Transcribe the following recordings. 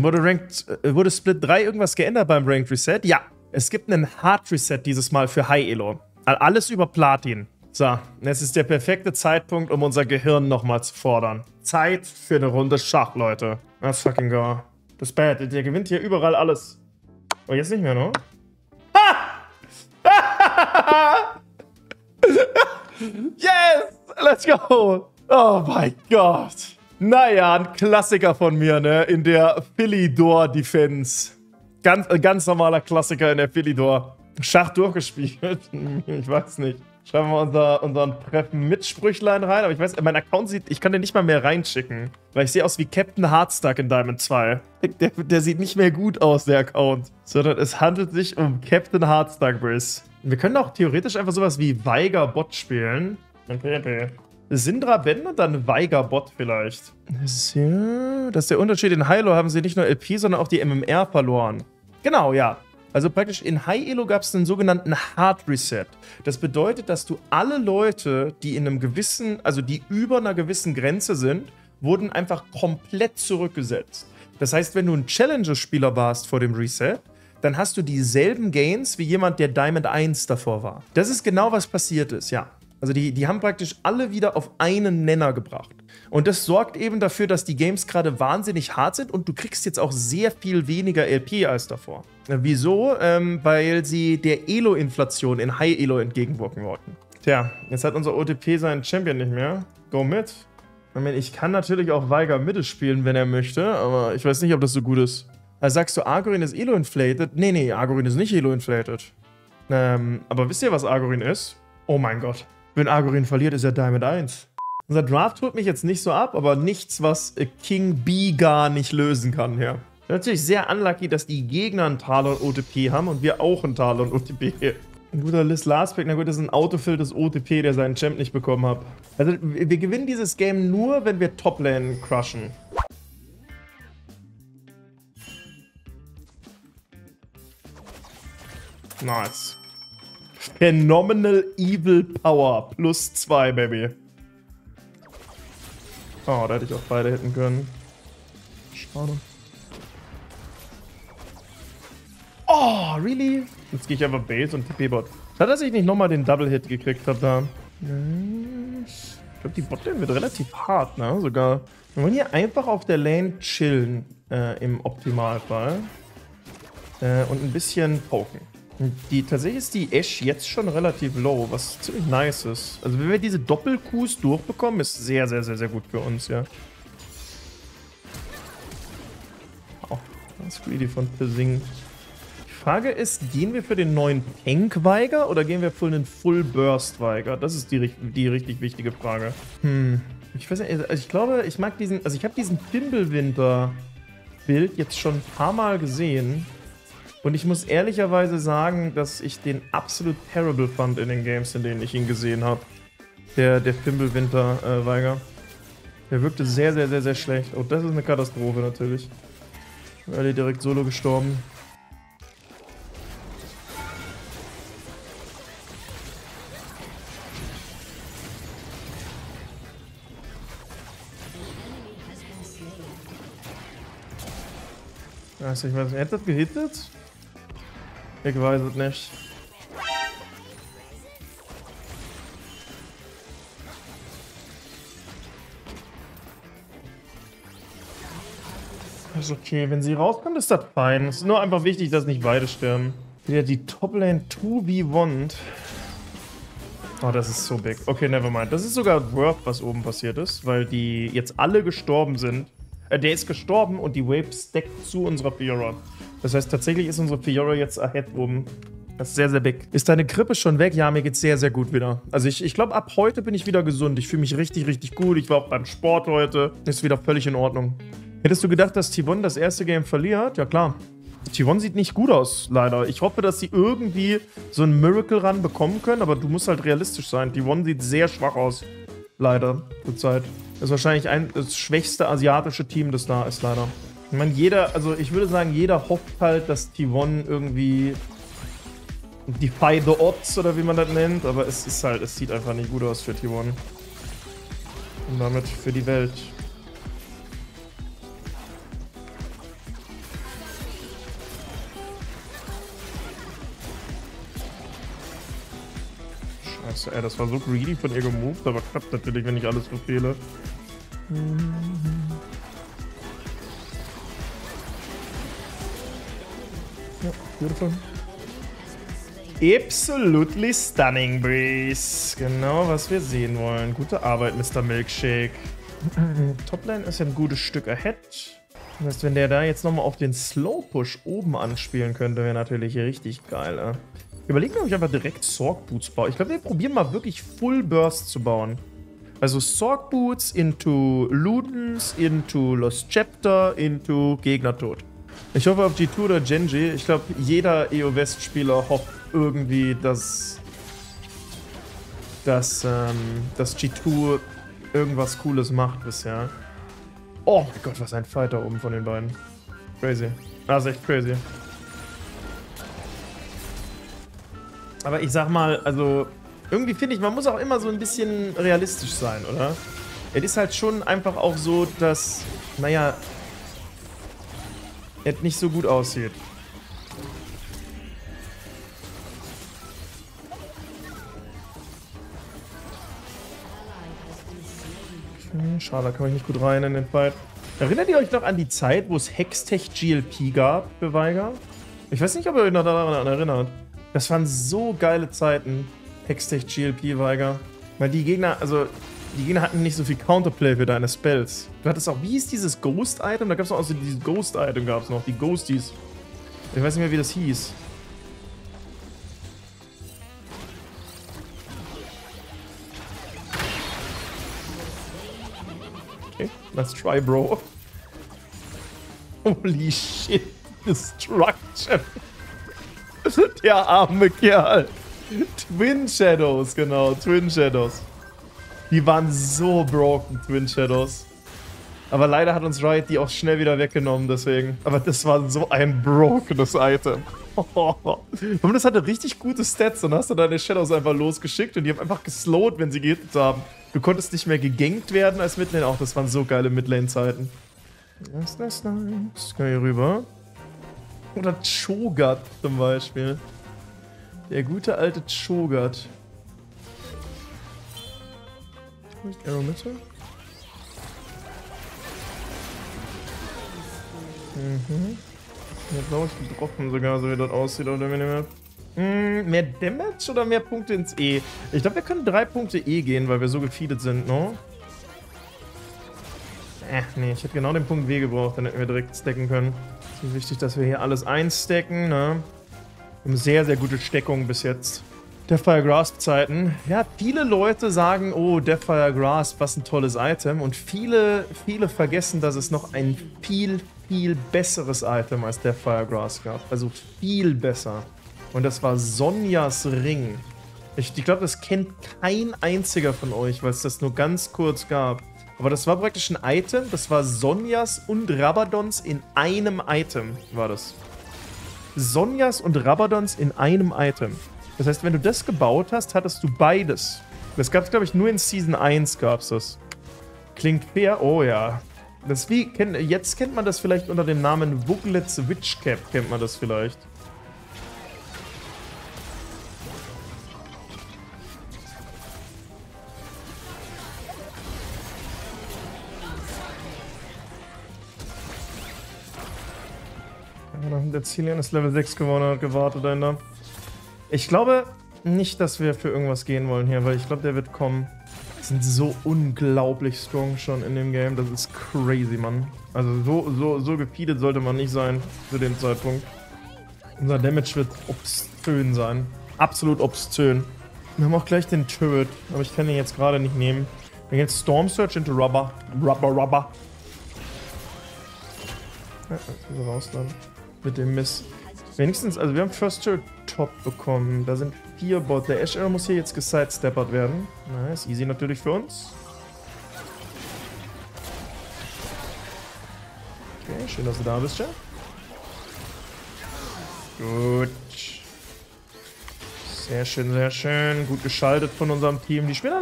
Wurde Split 3 irgendwas geändert beim Ranked Reset? Ja, es gibt einen Hard Reset dieses Mal für High Elo. Alles über Platin. So, jetzt ist der perfekte Zeitpunkt, um unser Gehirn nochmal zu fordern. Zeit für eine Runde Schach, Leute. Let's fucking go. Das Bad, der gewinnt hier überall alles. Und jetzt nicht mehr, ne? Ah! Yes! Let's go! Oh mein Gott. Naja, ein Klassiker von mir, ne? In der Philly Door Defense. Ganz normaler Klassiker in der Philly Door. Schach durchgespielt. Ich weiß nicht. Schreiben wir unseren Treffen mit Sprüchlein rein. Aber ich weiß, mein Account sieht... Ich kann den nicht mal mehr reinschicken. Weil ich sehe aus wie Captain Hardstack in Diamond 2. Der sieht nicht mehr gut aus, der Account. Sondern es handelt sich um Captain Hardstack, Briss. Wir können auch theoretisch einfach sowas wie Veigar-Bot spielen. Okay. Syndra Ben und dann Veigar-Bot vielleicht. So, das ist der Unterschied. In High-Elo haben sie nicht nur LP, sondern auch die MMR verloren. Genau, ja. Also praktisch in High-Elo gab es einen sogenannten Hard Reset. Das bedeutet, dass du alle Leute, die in einem gewissen, also die über einer gewissen Grenze sind, wurden einfach komplett zurückgesetzt. Das heißt, wenn du ein Challenger-Spieler warst vor dem Reset, dann hast du dieselben Gains wie jemand, der Diamond 1 davor war. Das ist genau, was passiert ist, ja. Also die haben praktisch alle wieder auf einen Nenner gebracht. Und das sorgt eben dafür, dass die Games gerade wahnsinnig hart sind und du kriegst jetzt auch sehr viel weniger LP als davor. Wieso? Weil sie der Elo-Inflation in High-Elo entgegenwirken wollten. Tja, jetzt hat unser OTP seinen Champion nicht mehr. Go mit. Ich meine, ich kann natürlich auch Veigar Mitte spielen, wenn er möchte, aber ich weiß nicht, ob das so gut ist. Also sagst du, Argorin ist Elo-inflated? Nee, Argorin ist nicht Elo-inflated. Aber wisst ihr, was Argorin ist? Oh mein Gott. Wenn Argorin verliert, ist er Diamond 1. Unser Draft holt mich jetzt nicht so ab, aber nichts, was King B gar nicht lösen kann, ja. Natürlich sehr unlucky, dass die Gegner einen Talon OTP haben und wir auch einen Talon OTP. Ein guter List Last Pick, na gut, das ist ein Autofill des OTP, der seinen Champ nicht bekommen hat. Also wir gewinnen dieses Game nur, wenn wir Toplane crushen. Nice. Phenomenal Evil Power. Plus 2, Baby. Oh, da hätte ich auch beide hitten können. Schade. Oh, really? Jetzt gehe ich einfach Base und TP-Bot. Schade, dass ich nicht nochmal den Double-Hit gekriegt habe da. Ich glaube, die Botlane wird relativ hart, ne? Sogar. Wir wollen hier einfach auf der Lane chillen. Im Optimalfall. Und ein bisschen poken. Tatsächlich ist die Ashe jetzt schon relativ low, was ziemlich nice ist. Also wenn wir diese Doppel-Qs durchbekommen, ist sehr gut für uns, ja. Oh, das ist greedy von Pissing. Die Frage ist, gehen wir für den neuen Tank-Veigar oder gehen wir für einen Full-Burst-Veigar? Das ist die richtig wichtige Frage. Ich weiß nicht, also ich glaube, ich mag diesen, also ich habe diesen Fimbulwinter-Bild jetzt schon ein paar Mal gesehen. Und ich muss ehrlicherweise sagen, dass ich den absolut terrible fand in den Games, in denen ich ihn gesehen habe. Der Fimbulwinter-Veigar. Der wirkte sehr schlecht. Oh, das ist eine Katastrophe natürlich. Early direkt solo gestorben. Also ich weiß nicht, hätte das gehittet? Ich weiß es nicht. Das ist okay, wenn sie rauskommt, ist das fein. Es ist nur einfach wichtig, dass nicht beide sterben. Wieder die Toplane 2v1. Oh, das ist so big. Okay, nevermind. Das ist sogar worth, was oben passiert ist, weil die jetzt alle gestorben sind. Der ist gestorben und die Wave stackt zu unserer Fiora. Das heißt, tatsächlich ist unsere Fiora jetzt ahead oben. Das ist sehr big. Ist deine Grippe schon weg? Ja, mir geht's sehr gut wieder. Also ich glaube, ab heute bin ich wieder gesund. Ich fühle mich richtig gut. Ich war auch beim Sport heute. Ist wieder völlig in Ordnung. Hättest du gedacht, dass T1 das erste Game verliert? Ja, klar. T1 sieht nicht gut aus, leider. Ich hoffe, dass sie irgendwie so ein Miracle Run bekommen können, aber du musst halt realistisch sein. T1 sieht sehr schwach aus. Leider, zurzeit. Das ist wahrscheinlich das schwächste asiatische Team, das da ist, leider. Ich meine, ich würde sagen, jeder hofft halt, dass T1 irgendwie defy the odds oder wie man das nennt, aber es sieht einfach nicht gut aus für T1. Und damit für die Welt. Scheiße, ey, das war so greedy von ihr gemoved, aber klappt natürlich, wenn ich alles verfehle. Ja, beautiful. Absolutely stunning, Breeze. Genau, was wir sehen wollen. Gute Arbeit, Mr. Milkshake. Toplane ist ja ein gutes Stück ahead. Das heißt, wenn der da jetzt nochmal auf den Slow-Push oben anspielen könnte, wäre natürlich richtig geil, ey. Überlegen wir, ob ich einfach direkt Sorg-Boots baue. Ich glaube, wir probieren mal wirklich Full Burst zu bauen. Also Sorg-Boots into Ludens, into Lost Chapter, into Gegnertod. Ich hoffe auf G2 oder Genji. Ich glaube, jeder EO-West-Spieler hofft irgendwie, dass G2 irgendwas Cooles macht bisher. Oh mein Gott, was ein Fighter oben von den beiden. Crazy. Das ist echt crazy. Aber ich sag mal, also irgendwie finde ich, man muss auch immer so ein bisschen realistisch sein, oder? Es ist halt schon einfach auch so, dass, naja, es nicht so gut aussieht. Schade, da kann ich nicht gut rein in den Fight. Erinnert ihr euch noch an die Zeit, wo es Hextech-GLP gab für Veigar? Ich weiß nicht, ob ihr euch noch daran erinnert. Das waren so geile Zeiten, Hextech-GLP Veigar. Weil die Gegner, also die Gegner hatten nicht so viel Counterplay für deine Spells. Du hattest auch, wie hieß dieses Ghost-Item? Da gab es noch, also dieses Ghost-Item gab es noch, die Ghosties. Ich weiß nicht mehr, wie das hieß. Okay, let's try, bro. Holy shit, Destruction. Der arme Kerl. Twin Shadows, genau. Twin Shadows. Die waren so broken, Twin Shadows. Aber leider hat uns Riot die auch schnell wieder weggenommen, deswegen. Aber das war so ein brokenes Item. Und das hatte richtig gute Stats. Dann hast du deine Shadows einfach losgeschickt und die haben einfach geslowt, wenn sie gehittet haben. Du konntest nicht mehr gegankt werden als Midlane. Auch das waren so geile Midlane-Zeiten. Nice, nice, nice. Können wir hier rüber? Oder Cho'Gath zum Beispiel. Der gute alte Cho'Gath. Arrow Mitte. Mhm. Jetzt glaube ich getroffen sogar, so wie das aussieht auf der Minimap. Mehr Damage oder mehr Punkte ins E? Ich glaube, wir können 3 Punkte E gehen, weil wir so gefeedet sind, no? Nee, ich hätte genau den Punkt W gebraucht, dann hätten wir direkt stacken können. Es ist wichtig, dass wir hier alles einstacken, ne? Wir haben sehr, sehr gute Steckung bis jetzt. Deathfire Grasp-Zeiten. Ja, viele Leute sagen, oh, Deathfire Grasp, was ein tolles Item. Und viele vergessen, dass es noch ein viel besseres Item als Deathfire Grasp gab. Also viel besser. Und das war Zhonya's Ring. Ich glaube, das kennt kein einziger von euch, weil es das nur ganz kurz gab. Aber das war praktisch ein Item, das war Zhonya's und Rabadon's in einem Item, war das. Zhonya's und Rabadon's in einem Item. Das heißt, wenn du das gebaut hast, hattest du beides. Das gab es, glaube ich, nur in Season 1 gab es das. Klingt fair? Oh ja. Das wie, jetzt kennt man das vielleicht unter dem Namen Wuglets Witchcap, kennt man das vielleicht. Der Zillian ist Level 6 geworden, hat gewartet dahinter. Ich glaube nicht, dass wir für irgendwas gehen wollen hier, weil ich glaube, der wird kommen. Die sind so unglaublich strong schon in dem Game. Das ist crazy, Mann. Also so gefeedet sollte man nicht sein zu dem Zeitpunkt. Unser Damage wird obszön sein. Absolut obszön. Wir haben auch gleich den Turret, aber ich kann den jetzt gerade nicht nehmen. Wir gehen Storm Surge into Rubber. Rubber. Ja, jetzt müssen wir raus dann. Mit dem Mist. Wenigstens, also wir haben First Turret Top bekommen. Da sind 4 Bot. Der Ash Arrow muss hier jetzt gesidesteppert werden. Nice, easy natürlich für uns. Okay, schön, dass du da bist, Jack. Gut. Sehr schön, sehr schön. Gut geschaltet von unserem Team. Die spielen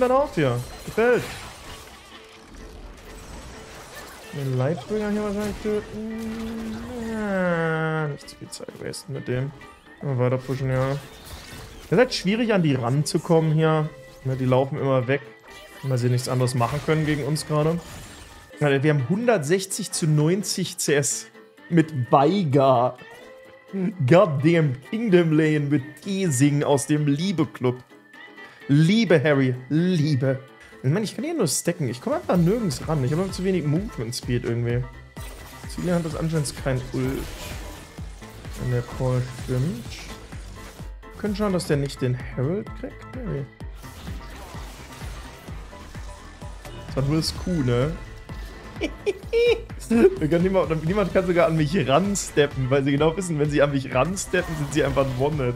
dann auf, hier. Gefällt. Den Lightbringer hier wahrscheinlich töten. Nicht zu viel Zeit wasten mit dem. Mal weiter pushen, ja. Es ist halt schwierig, an die ranzukommen hier. Ja, die laufen immer weg, weil sie nichts anderes machen können gegen uns gerade. Ja, wir haben 160 zu 90 CS mit Veigar. Goddamn Kingdom Lane mit Giesing aus dem Liebe-Club. Liebe, Harry, Liebe. Ich meine, ich kann hier nur stacken. Ich komme einfach nirgends ran. Ich habe zu wenig Movement Speed irgendwie. Zilia hat das anscheinend kein Ult. Wenn der Call stimmt. Wir können schauen, dass der nicht den Herald kriegt. Nee. Das war nur das Q, ne? niemand kann sogar an mich ransteppen, weil sie genau wissen, wenn sie an mich ransteppen, sind sie einfach ein One-Hit.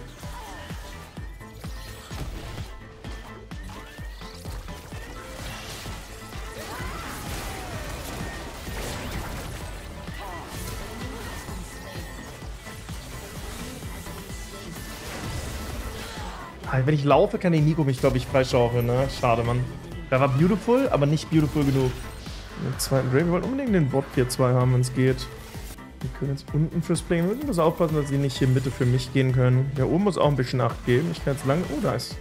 Wenn ich laufe, kann den Nico mich, glaube ich, freischaufeln, ne? Schade, Mann. Der war beautiful, aber nicht beautiful genug. Den zweiten Drake. Wir wollen unbedingt den Bot Tier 2 haben, wenn es geht. Wir können jetzt unten fürs Play. Wir müssen aufpassen, dass sie nicht hier in Mitte für mich gehen können. Der oben muss auch ein bisschen Acht geben. Ich kann jetzt lange... Oh, da ist...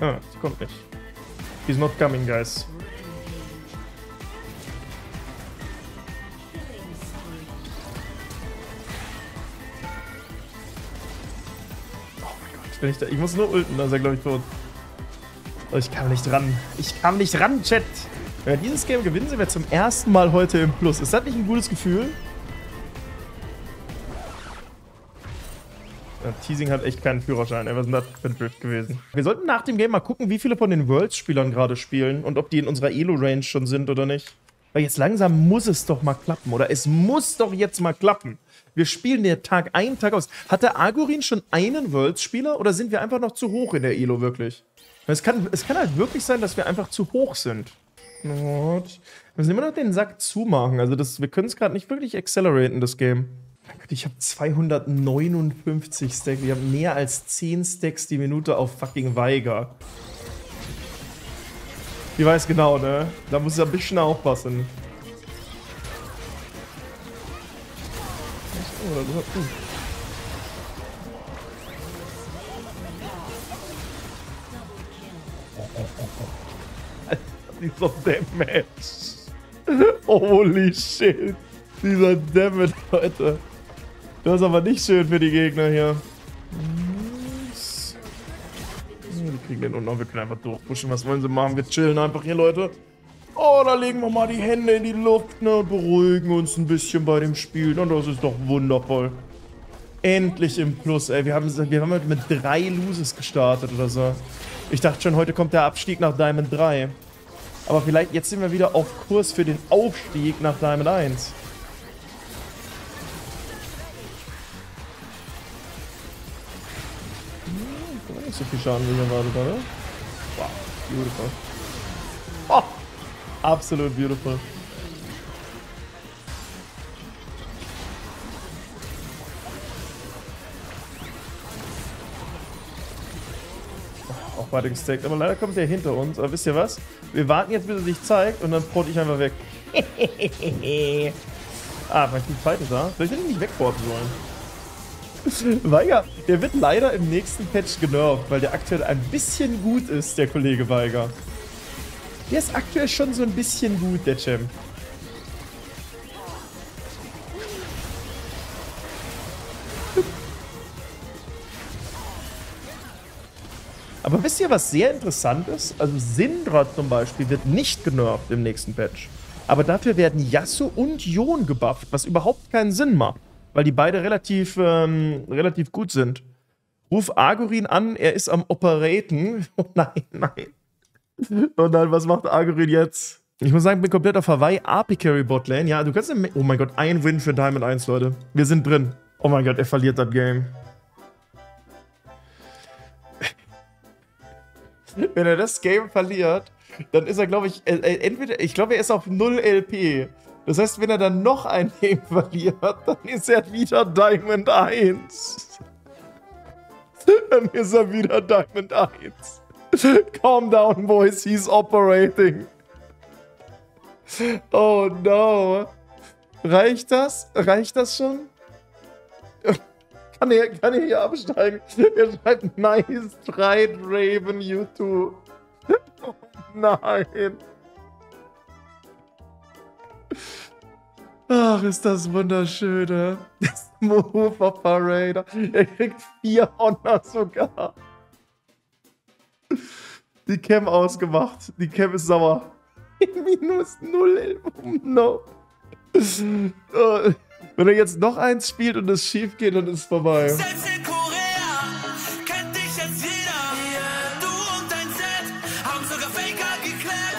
ah, das kommt nicht. He's not coming, guys. Ich muss nur ulten, dann ist er, glaube ich, tot. Oh, ich kam nicht ran. Ich kam nicht ran, Chat. Wenn wir dieses Game gewinnen, sind wir zum ersten Mal heute im Plus. Ist das nicht ein gutes Gefühl? Ja, Teasing hat echt keinen Führerschein. Was ist denn das für ein Drift gewesen? Wir sollten nach dem Game mal gucken, wie viele von den Worlds-Spielern gerade spielen und ob die in unserer Elo-Range schon sind oder nicht. Weil jetzt langsam muss es doch mal klappen, oder? Es muss doch jetzt mal klappen. Wir spielen den Tag ein, Tag aus. Hat der Argorin schon einen Worlds-Spieler oder sind wir einfach noch zu hoch in der Elo wirklich? Es kann halt wirklich sein, dass wir einfach zu hoch sind. What? Wir müssen immer noch den Sack zumachen. Also wir können es gerade nicht wirklich acceleraten, das Game. Mein Gott, ich habe 259 Stacks. Wir haben mehr als 10 Stacks die Minute auf fucking Veigar. Ich weiß genau, ne? Da muss ich ein bisschen aufpassen. Dieser Damage. Holy shit. Dieser Damage, Leute. Das ist aber nicht schön für die Gegner hier. Wir kriegen den unten, wir können einfach durchpushen. Was wollen sie machen? Wir chillen einfach hier, Leute. Oh, da legen wir mal die Hände in die Luft, ne, und beruhigen uns ein bisschen bei dem Spiel. Und das ist doch wundervoll. Endlich im Plus, ey. Wir haben heute mit 3 Loses gestartet oder so. Ich dachte schon, heute kommt der Abstieg nach Diamond 3. Aber vielleicht, jetzt sind wir wieder auf Kurs für den Aufstieg nach Diamond 1. Hm, nicht so viel Schaden, wie wir gerade da, ne? Wow, beautiful. Oh! Absolut beautiful. Auch weiter gestackt, aber leider kommt der hinter uns. Aber wisst ihr was? Wir warten jetzt, bis er sich zeigt und dann prot ich einfach weg. Ah, mein Team Fight ist da. Vielleicht hätte ich nicht wegporten sollen. Veigar, der wird leider im nächsten Patch genervt, weil der aktuell ein bisschen gut ist, der Kollege Veigar. Der ist aktuell schon so ein bisschen gut, der Champ. Aber wisst ihr, was sehr interessant ist? Also Syndra zum Beispiel wird nicht genervt im nächsten Patch. Aber dafür werden Yasuo und Jhon gebufft, was überhaupt keinen Sinn macht. Weil die beide relativ gut sind. Ruf Argorin an, er ist am Operaten. Oh nein, nein. Und dann, was macht Argorin jetzt? Ich muss sagen, ich bin komplett auf Hawaii. AP Carry Botlane. Ja, du kannst... Oh mein Gott, ein Win für Diamond 1, Leute. Wir sind drin. Oh mein Gott, er verliert das Game. Wenn er das Game verliert, dann ist er, glaube ich... entweder... Ich glaube, er ist auf 0 LP. Das heißt, wenn er dann noch ein Game verliert, dann ist er wieder Diamond 1. Dann ist er wieder Diamond 1. Calm down, boys, he's operating. Oh no. Reicht das? Reicht das schon? Kann er hier absteigen? Er schreibt, nice try, Draven, YouTube. Oh nein. Ach, ist das wunderschön, ne? Das Mover Parader. Er kriegt 4 Honor sogar. Die Cam ausgemacht. Die Cam ist sauer. -0, no. Wenn er jetzt noch eins spielt und es schief geht, dann ist es vorbei. Selbst in Korea kennt dich jetzt jeder. Du und dein Set haben sogar Faker geklärt.